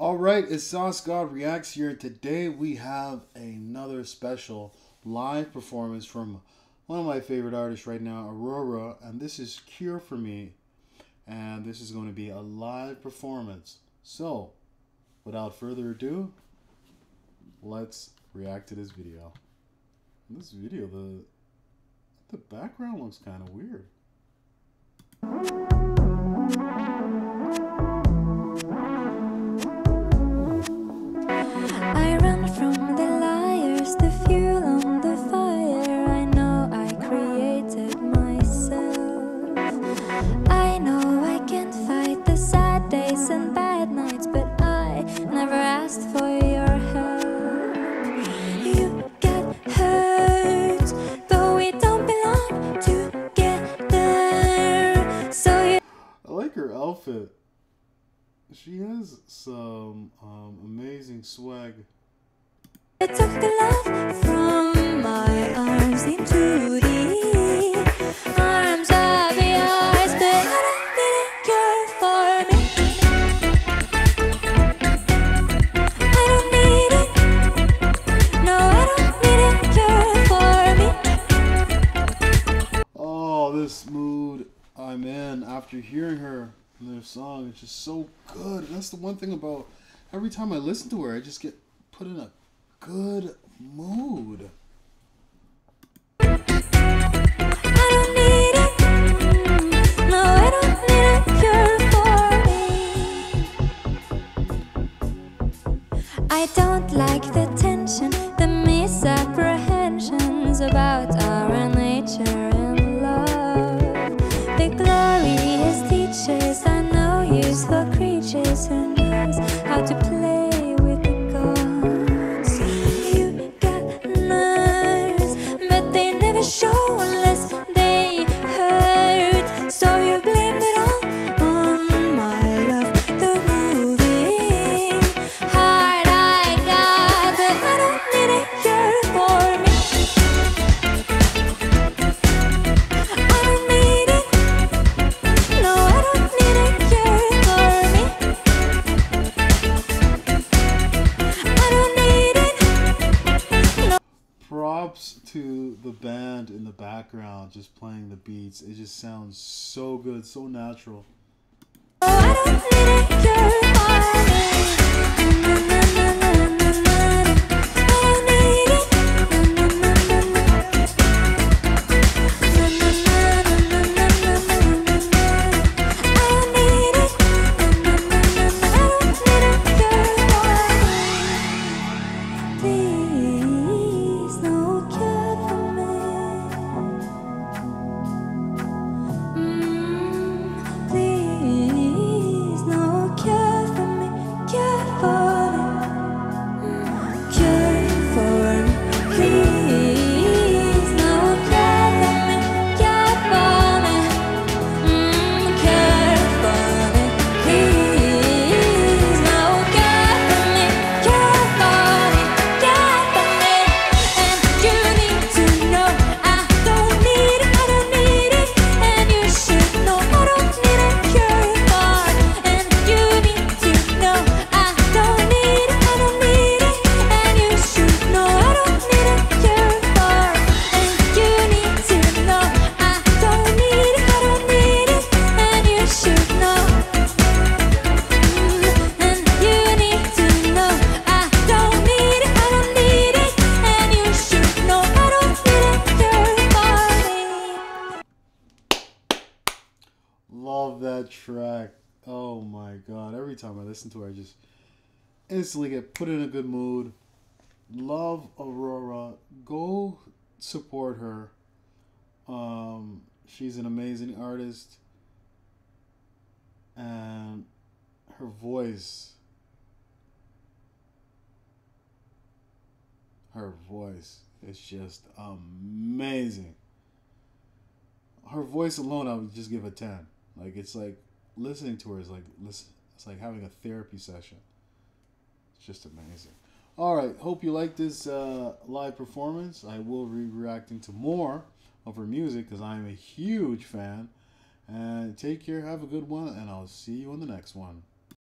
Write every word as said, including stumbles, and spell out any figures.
All right, it's SauceGod Reacts here. Today we have another special live performance from one of my favorite artists right now, Aurora, and this is Cure for Me, and this is going to be a live performance. So, without further ado, let's react to this video. In this video, the the background looks kind of weird. I run from the liars, the fuel on the fire. I know I created myself. I know I can't fight the sad days and bad nights, but I never asked for your help. You get hurt, though we don't belong together. So you. I like her outfit. She has some um, amazing swag. I took the love from my arms into the arms of yours, but I don't need a cure for me. I don't need it. No, I don't need a cure for me. Oh, this mood I'm in after hearing her. Their song, it's just so good. That's the one thing about every time I listen to her, I just get put in a good mood. I don't like the tension, the misapprehensions about our nature and love. The glorious teachers. For creatures who knows how to play with the gods. You got nerves, but they never show unless they hurt. So you blame it all on my love. The moving heart I got, but I don't need a cure for me. I don't need it. No, I don't need it. Props to the band in the background just playing the beats. It just sounds so good, so natural. Love that track. Oh my god. Every time I listen to her, I just instantly get put in a good mood. Love Aurora. Go support her. Um, she's an amazing artist. And her voice. Her voice is just amazing. Her voice alone, I would just give a ten. Like, it's like, listening to her is like, listen, it's like having a therapy session. It's just amazing. All right, hope you like this uh, live performance. I will be reacting to more of her music because I'm a huge fan. And take care, have a good one, and I'll see you on the next one.